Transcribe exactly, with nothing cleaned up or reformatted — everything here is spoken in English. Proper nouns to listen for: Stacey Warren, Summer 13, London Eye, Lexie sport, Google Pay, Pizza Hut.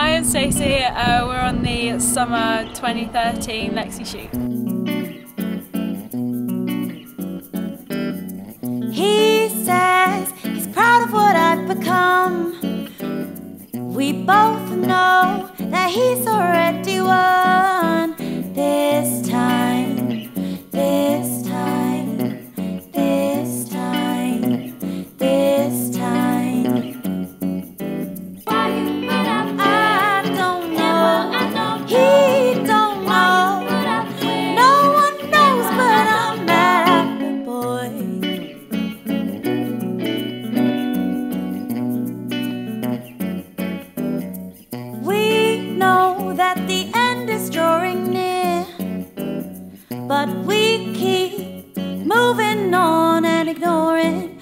Hi, I'm Stacey. Uh, we're on the summer twenty thirteen Lexi shoot. He says he's proud of what I've become. We both know that he's already won. This time, this time, this time, this time. But we keep moving on and ignoring